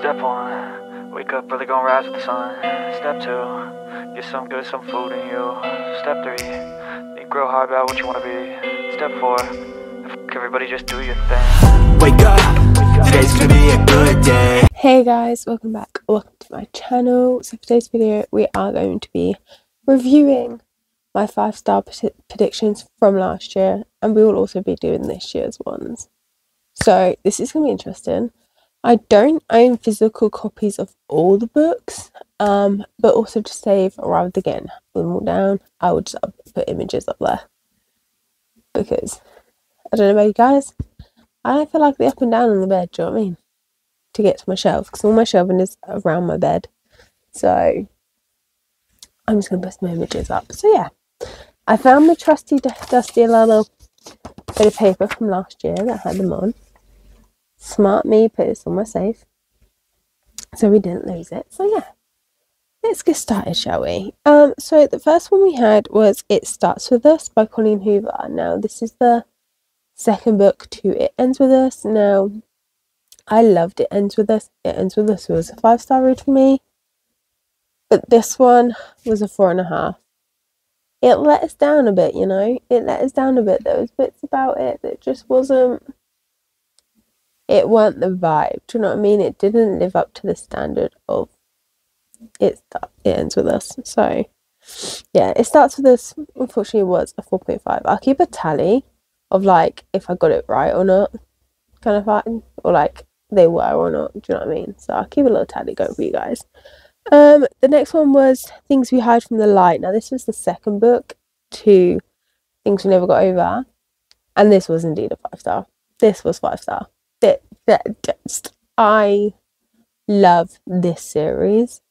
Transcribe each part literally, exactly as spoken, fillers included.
Step one, wake up early, gonna rise with the sun. Step two, get some good, some food in you. Step three, think real hard about what you wanna be. Step four, fuck everybody, just do your thing. Wake up, today's gonna be a good day. Hey guys, welcome back, welcome to my channel. So for today's video, we are going to be reviewing my five star pred- predictions from last year, and we will also be doing this year's ones. So this is gonna be interesting. I don't own physical copies of all the books, um, but also to save, rather than getting them all down, I would just up, put images up there. Because, I don't know about you guys, I don't feel like the up and down on the bed, do you know what I mean? To get to my shelf, because all my shelving is around my bed. So, I'm just going to put some images up. So yeah, I found my trusty, dusty little bit of paper from last year that had them on. Smart me put it somewhere safe so we didn't lose it. So yeah, let's get started, shall we? Um so the first one we had was It Starts With Us by Colleen Hoover. Now this is the second book to It Ends With Us. Now I loved It Ends With Us. It Ends With Us was a five star read for me, but this one was a four and a half. It let us down a bit, you know, it let us down a bit. There was bits about it that just wasn't It weren't the vibe, do you know what I mean? It didn't live up to the standard of It, it Ends With Us. So, yeah, It Starts With Us, unfortunately, was a four point five. I'll keep a tally of, like, if I got it right or not, kind of thing. Or, like, they were or not, do you know what I mean? So I'll keep a little tally going for you guys. Um, the next one was Things We Hide from the Light. Now, this was the second book to Things We Never Got Over. And this was indeed a five-star. This was five-star. That, that, that I love this series.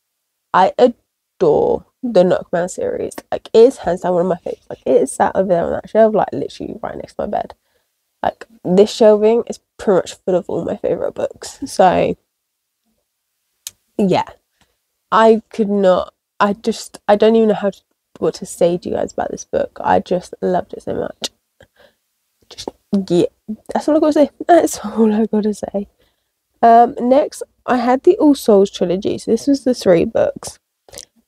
I adore the Knockman series. Like, it is hands down one of my favorites. Like, it is sat over there on that shelf, like literally right next to my bed. Like, this shelving is pretty much full of all my favorite books. So yeah, I could not. I just I don't even know how to, what to say to you guys about this book. I just loved it so much. Just yeah. That's all I gotta say. That's all I gotta say. Um, next, I had the All Souls trilogy. So this was the three books.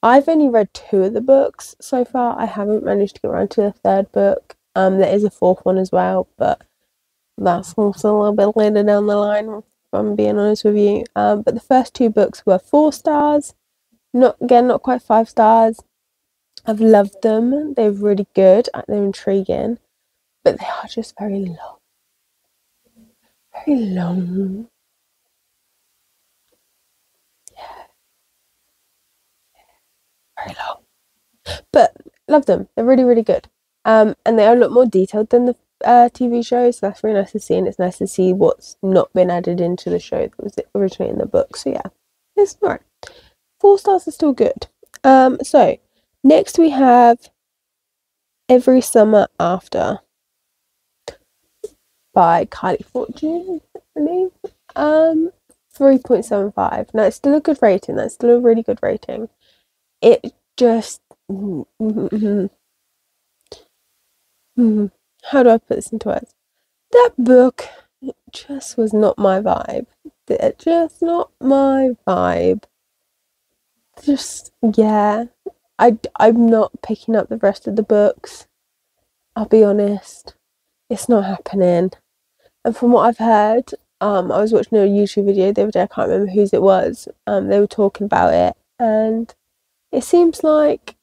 I've only read two of the books so far. I haven't managed to get around to the third book. Um, there is a fourth one as well, but that's also a little bit later down the line, if I'm being honest with you. Um, but the first two books were four stars. Not again, not quite five stars. I've loved them. They're really good. They're intriguing, but they are just very long. Very long. Yeah. yeah. Very long. But love them. They're really, really good. Um, and they are a lot more detailed than the uh, T V show, so that's really nice to see. And it's nice to see what's not been added into the show that was originally in the book. So yeah, it's alright. Four stars are still good. Um, so next we have Every Summer After by Kylie Fortune, I believe. Um, three point seven five. Now, it's still a good rating. That's still a really good rating. It just... Mm, mm, mm, mm, how do I put this into words? That book, it just was not my vibe. It just not my vibe. Just, yeah. I, I'm not picking up the rest of the books. I'll be honest. It's not happening. And from what I've heard, um, I was watching a YouTube video the other day, I can't remember whose it was, um, they were talking about it, and it seems like,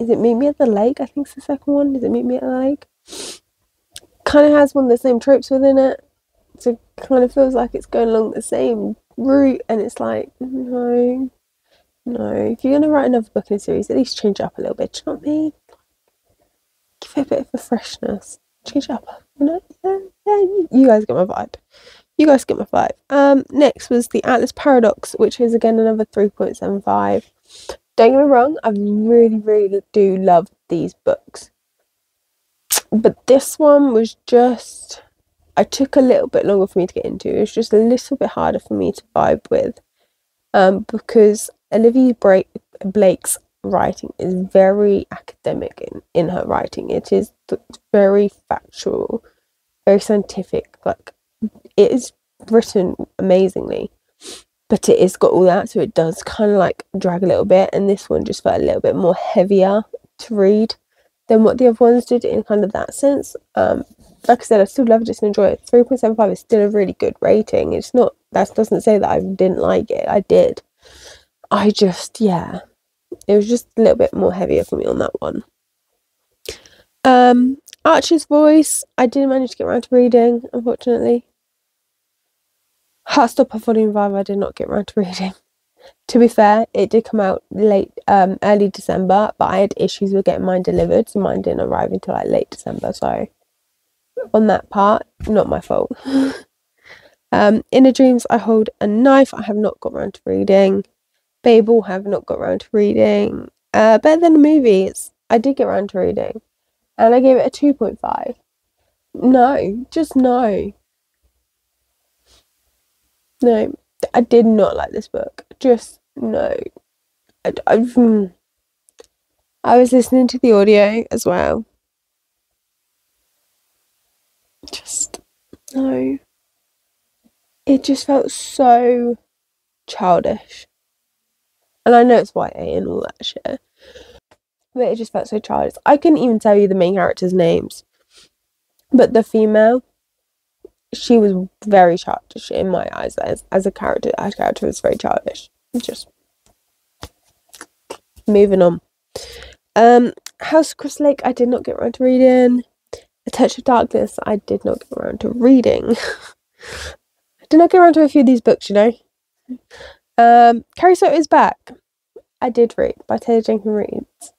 is it Meet Me at the Lake? I think it's the second one, is it Meet Me at the Lake? Kind of has one of the same tropes within it, so it kind of feels like it's going along the same route, and it's like, no, no, if you're going to write another book in a series, at least change it up a little bit, do you know what I mean? Give it a bit of a freshness, change it up. You know, yeah, yeah, you guys get my vibe. You guys get my vibe. Um, next was The Atlas Paradox, which is again another three point seven five. Don't get me wrong, I really, really do love these books. But this one was just, I took a little bit longer for me to get into. It was just a little bit harder for me to vibe with. Um, because Olivia Blake's writing is very academic in, in her writing. It is very factual, very scientific. Like, it is written amazingly, but it is got all that, so it does kind of like drag a little bit, and this one just felt a little bit more heavier to read than what the other ones did in kind of that sense. Um, like I said, I still loved it and enjoyed it. three point seven five is still a really good rating. It's not, that doesn't say that I didn't like it. I did. I just, yeah, it was just a little bit more heavier for me on that one. Um, Archie's Voice, I didn't manage to get around to reading, unfortunately. Heartstopper Volume five, I did not get around to reading. To be fair, it did come out late, um, early December, but I had issues with getting mine delivered, so mine didn't arrive until like late December, so on that part, not my fault. um, Inner Dreams, I Hold a Knife, I have not got around to reading. Babel, I have not got around to reading. Uh, Better Than the Movies, I did get around to reading, and I gave it a two point five. No, just no. No, I did not like this book. Just no. I, I, I was listening to the audio as well. Just no. It just felt so childish. And I know it's Y A and all that shit, but it just felt so childish. I couldn't even tell you the main characters' names. But the female, she was very childish in my eyes as, as a character. Her character was very childish. Just moving on. Um, House of Crosslake, I did not get around to reading. A Touch of Darkness, I did not get around to reading. I did not get around to a few of these books, you know. Um, Carrie Soto is Back, I did read, by Taylor Jenkins Reads.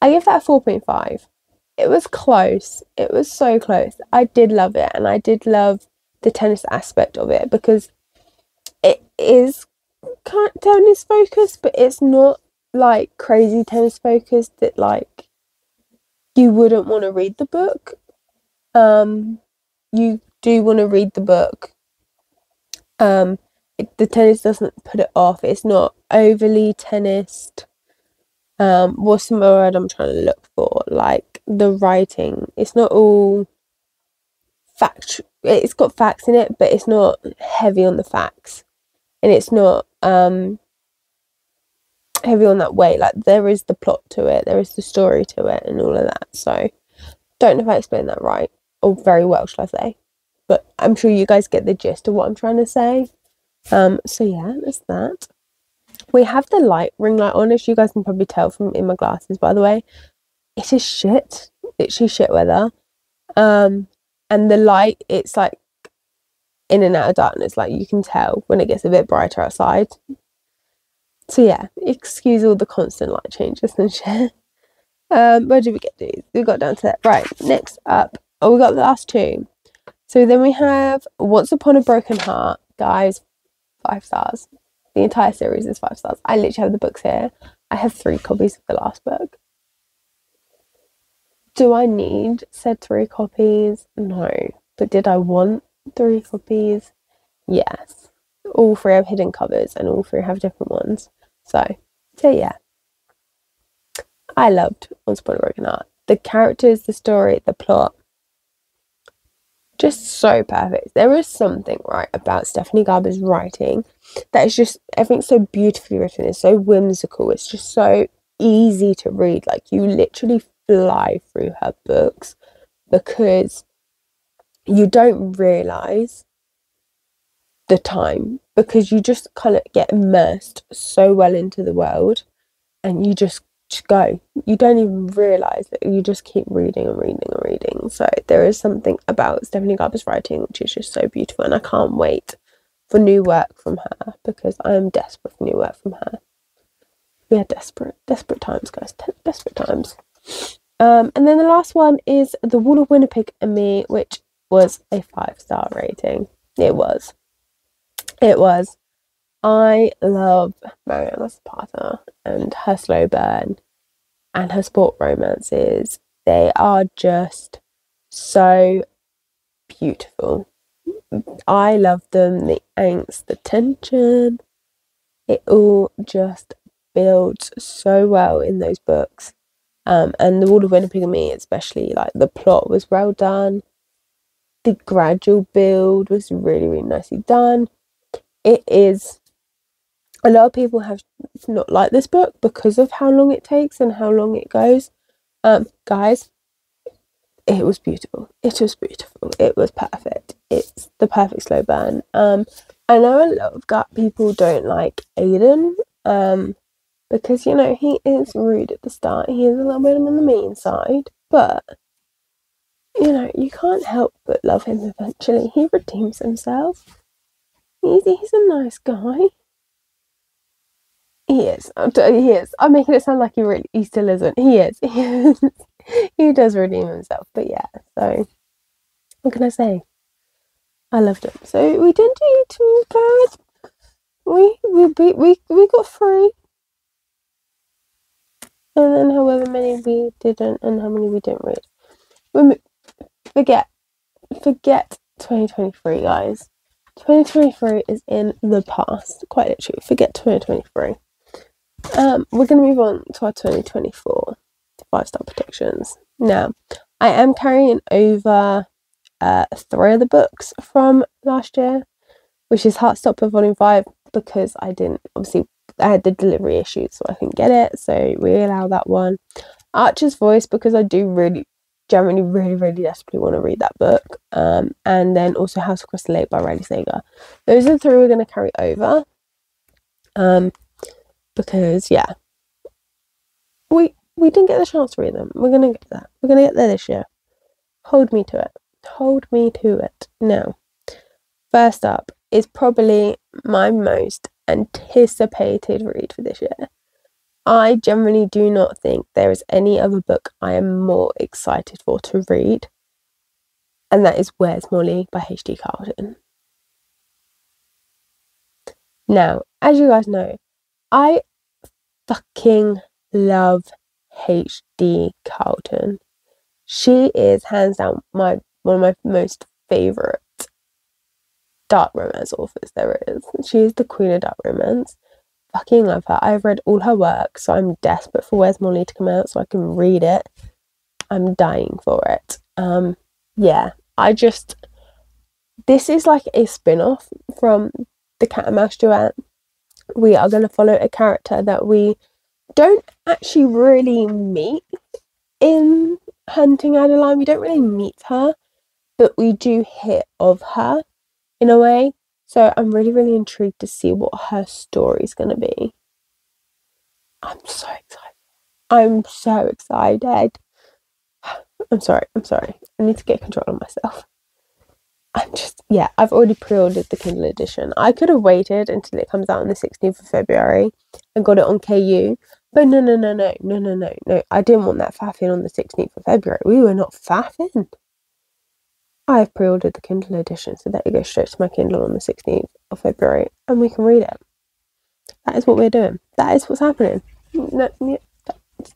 I gave that a four point five. It was close. It was so close. I did love it, and I did love the tennis aspect of it, because it is kind of tennis focused, but it's not like crazy tennis focused that like you wouldn't want to read the book. Um, you do want to read the book. Um, it, the tennis doesn't put it off. It's not overly tennised. Um, what's the word I'm trying to look for? Like the writing, it's not all fact. It's got facts in it, but it's not heavy on the facts, and it's not um heavy on that way. Like there is the plot to it, there is the story to it, and all of that. So, don't know if I explained that right or very well, shall I say? But I'm sure you guys get the gist of what I'm trying to say. Um, so yeah, that's that. We have the light, ring light on, as you guys can probably tell from in my glasses, by the way. It is shit. Literally shit weather. Um, and the light, it's like in and out of darkness. Like you can tell when it gets a bit brighter outside. So yeah, excuse all the constant light changes and shit. Um, where did we get to? We got down to that. Right, next up. Oh, we got the last two. So then we have Once Upon a Broken Heart. Guys, five stars. The entire series is five stars. I literally have the books here. I have three copies of the last book. Do I need said three copies? No. But did I want three copies? Yes. All three have hidden covers and all three have different ones. So, so yeah. I loved Once Upon a Broken Heart. The characters, the story, the plot. Just so perfect. There is something right about Stephanie Garber's writing that is just, everything's so beautifully written. It's so whimsical. It's just so easy to read. Like you literally fly through her books because you don't realize the time, because you just kind of get immersed so well into the world, and you just go, you don't even realize that, you just keep reading and reading and reading. So there is something about Stephanie Garber's writing which is just so beautiful, and I can't wait for new work from her, because I am desperate for new work from her. We are desperate desperate times, guys. Desperate times. Um and then the last one is The Wall of Winnipeg and Me, which was a five star rating. It was. It was. I love Mariana Zapata and her slow burn and her sport romances. They are just so beautiful. I love them. The angst, the tension, it all just builds so well in those books. Um, and The Wall of Winnipeg and Me especially, like the plot was well done. The gradual build was really, really nicely done. It is a lot of people have not liked this book because of how long it takes and how long it goes. Um, guys, it was beautiful. It was beautiful. It was perfect. It's the perfect slow burn. Um, I know a lot of gut people don't like Aiden, um, because, you know, he is rude at the start. He is a little bit on the mean side, but, you know, you can't help but love him eventually. He redeems himself. He's, he's a nice guy. He is. I'm t- he is. I'm making it sound like he really he still isn't. He is. He is. He does redeem himself. But yeah, so what can I say? I loved it. So we didn't do too bad. We we beat, we we got three, and then however many we didn't, and how many we didn't read. We forget forget twenty twenty-three, guys. twenty twenty-three is in the past. Quite literally, forget twenty twenty-three. Um, we're going to move on to our twenty twenty-four five-star predictions. Now, I am carrying over uh, three of the books from last year, which is Heartstopper Volume five, because I didn't, obviously, I had the delivery issues, so I couldn't get it, so we allow that one. Archie's Voice, because I do really, generally, really, really desperately want to read that book. Um, and then also House of Crosslake by Riley Sager. Those are the three we're going to carry over. Um, because, yeah, we we didn't get the chance to read them. We're going to get that. We're going to get there this year. Hold me to it. Hold me to it. Now, first up is probably my most anticipated read for this year. I generally do not think there is any other book I am more excited for to read, and that is Where's Molly by H D Carlton. Now, as you guys know, I fucking love H D Carlton. She is hands down my one of my most favourite dark romance authors there is. She is the queen of dark romance. Fucking love her. I've read all her work, so I'm desperate for Where's Molly to come out so I can read it. I'm dying for it. Um, yeah, I just... This is like a spin-off from the Cat and Mouse duet. We are going to follow a character that we don't actually really meet in Hunting Adeline. We don't really meet her, but we do hear of her in a way. So I'm really, really intrigued to see what her story's going to be. I'm so excited. I'm so excited. I'm sorry. I'm sorry. I need to get control of myself. I'm just, yeah, I've already pre-ordered the Kindle edition. I could have waited until it comes out on the sixteenth of February and got it on K U. But no, no, no, no, no, no, no, no. I didn't want that faffing on the sixteenth of February. We were not faffing. I've pre-ordered the Kindle edition, so that it goes straight to my Kindle on the sixteenth of February, and we can read it. That is what we're doing. That is what's happening.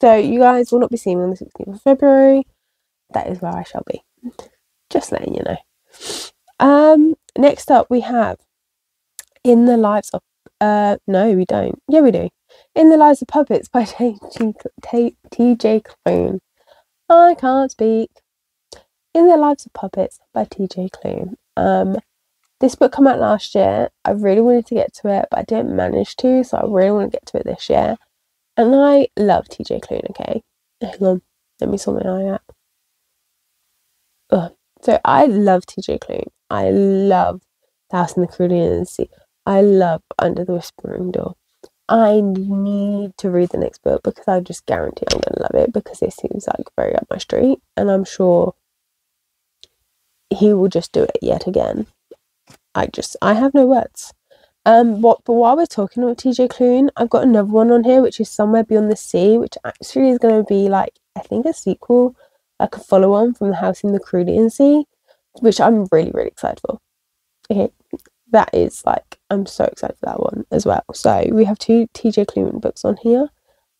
So you guys will not be seeing me on the sixteenth of February. That is where I shall be. Just letting you know. Um, next up we have In the Lives of... Uh, no, we don't. Yeah, we do. In the Lives of Puppets by T J Klune. I can't speak. In the Lives of Puppets by T J Klune. Um, this book came out last year. I really wanted to get to it, but I didn't manage to, so I really want to get to it this year. And I love T J Klune, okay? Hang on, let me sort my eye out. Ugh. So I love T J Klune. I love The House in the Caribbean Sea. I love Under the Whispering Door. I need to read the next book because I just guarantee I'm going to love it because it seems like very up my street, and I'm sure he will just do it yet again. I just, I have no words. Um, what, but while we're talking about T J Klune, I've got another one on here, which is Somewhere Beyond the Sea, which actually is going to be like, I think a sequel, like a follow-on from The House in the Caribbean Sea, which I'm really, really excited for. Okay, that is like, I'm so excited for that one as well. So we have two T J Klune books on here.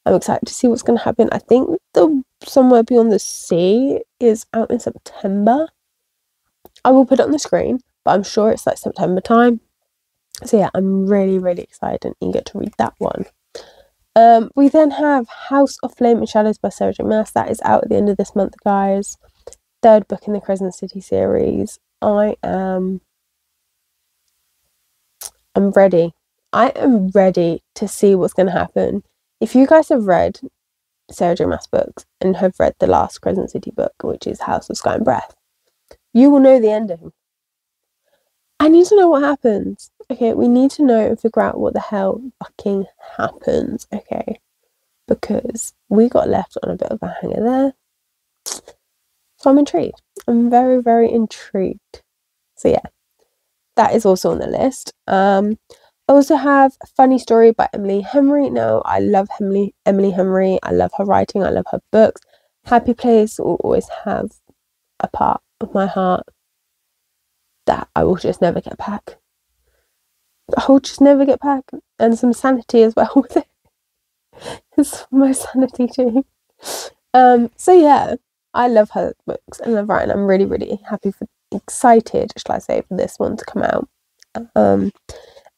I'm excited to see what's going to happen. I think the Somewhere Beyond the Sea is out in September. I will put it on the screen, but I'm sure it's like September time. So yeah, I'm really, really excited and eager to read that one. Um, we then have House of Flame and Shadows by Sarah J. Maas. That is out at the end of this month, guys. Third book in the Crescent City series. I am... I'm ready. I am ready to see what's going to happen. If you guys have read Sarah J. Maas books and have read the last Crescent City book, which is House of Sky and Breath, you will know the ending. I need to know what happens. Okay, we need to know and figure out what the hell fucking happens, okay? Because we got left on a bit of a hanger there. So I'm intrigued. I'm very, very intrigued. So yeah, that is also on the list. Um, I also have Funny Story by Emily Henry. Now, I love Emily, Emily Henry. I love her writing. I love her books. Happy Place will always have a part of my heart that I will just never get back. I will just never get back. And some sanity as well with it. It's my sanity too. Um, so yeah, I love her books and love writing. I'm really, really happy, for, excited, shall I say, for this one to come out. Um,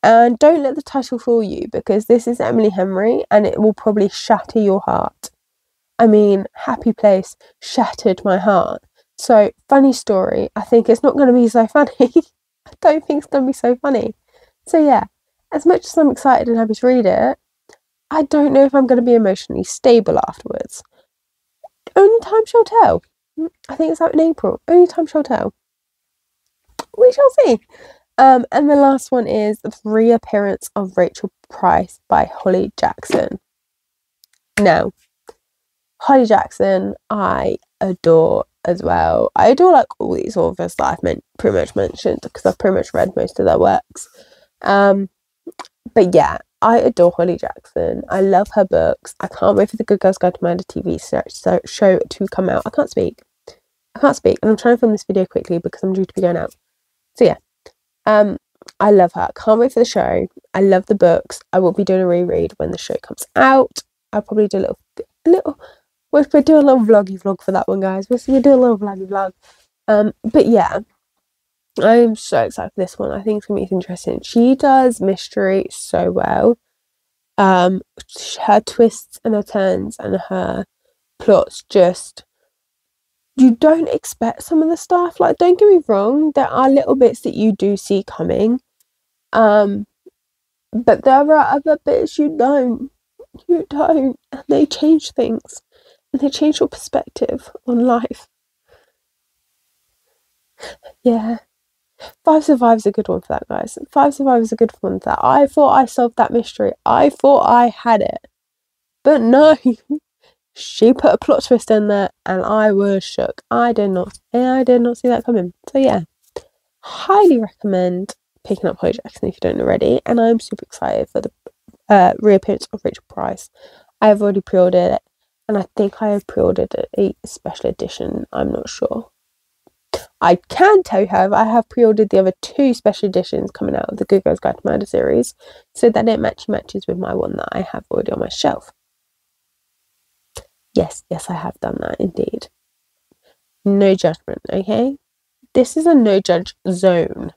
and don't let the title fool you, because this is Emily Henry and it will probably shatter your heart. I mean, Happy Place shattered my heart. So, Funny Story, I think it's not going to be so funny. I don't think it's going to be so funny. So yeah, as much as I'm excited and happy to read it, I don't know if I'm going to be emotionally stable afterwards. Only time shall tell. I think it's out in April. Only time shall tell. We shall see. Um, and the last one is The Reappearance of Rachel Price by Holly Jackson. Now, Holly Jackson, I adore as well. I adore like all these authors that I've meant, pretty much mentioned, because I've pretty much read most of their works. Um, but yeah, I adore Holly Jackson. I love her books. I can't wait for the Good Girls Guide to Murder T V so, show to come out. I can't speak. I can't speak. And I'm trying to film this video quickly because I'm due to be going out. So yeah, um, I love her. I can't wait for the show. I love the books. I will be doing a reread when the show comes out. I'll probably do a little, a little, we'll do a little vloggy vlog for that one, guys. We'll do a little vloggy vlog. Um, but yeah, I am so excited for this one. I think it's going to be interesting. She does mystery so well. Um, her twists and her turns and her plots just... You don't expect some of the stuff. Like, don't get me wrong. There are little bits that you do see coming. Um, but there are other bits you don't. You don't. And they change things. And they change your perspective on life. Yeah. Five Survive is a good one for that, guys. Five Survive is a good one for that. I thought I solved that mystery. I thought I had it. But no. She put a plot twist in there and I was shook. I did not I did not see that coming. So yeah. Highly recommend picking up Holly Jackson if you don't already. And I'm super excited for the uh, reappearance of Rachel Price. I have already pre-ordered it. And I think I have pre-ordered a special edition. I'm not sure. I can tell you, however, I have pre-ordered the other two special editions coming out of the Good Girls Guide to Murder series, so that it match matches with my one that I have already on my shelf. Yes, yes, I have done that indeed. No judgment, okay? This is a no judge zone.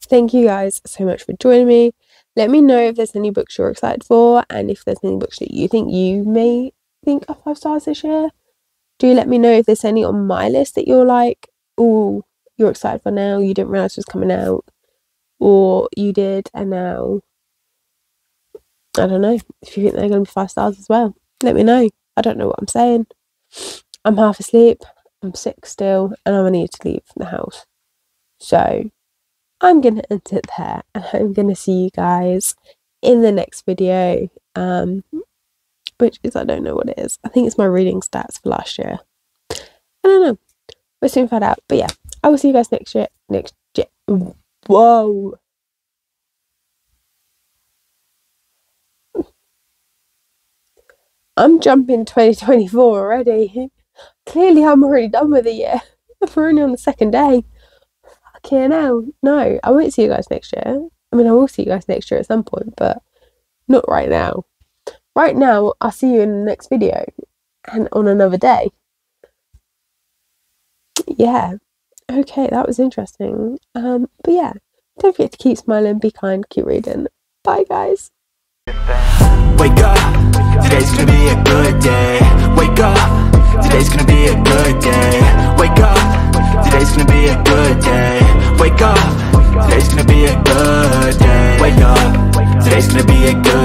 Thank you guys so much for joining me. Let me know if there's any books you're excited for, and if there's any books that you think you may think of five stars this year. Do let me know if there's any on my list that you're like, oh, you're excited for now, you didn't realize it was coming out, or you did and now I don't know. If you think they're gonna be five stars as well, let me know. I don't know what I'm saying. I'm half asleep, I'm sick still, and I'm gonna need to leave the house, so I'm gonna end it there, and I'm gonna see you guys in the next video, um which is, I don't know what it is. I think it's my reading stats for last year. I don't know. We'll soon find out. But yeah, I will see you guys next year. Next year. Whoa. I'm jumping twenty twenty-four already. Clearly, I'm already done with the year. I'm only on the second day. Fucking hell. No, I won't see you guys next year. I mean, I will see you guys next year at some point, but not right now. Right now, I'll see you in the next video and on another day. Yeah. Okay, that was interesting. Um, but yeah, don't forget to keep smiling, be kind, keep reading. Bye, guys. Wake up, today's gonna be a good day. Wake up, today's gonna be a good day. Wake up, today's gonna be a good day. Wake up, today's gonna be a good day. Wake up. Today's gonna be a good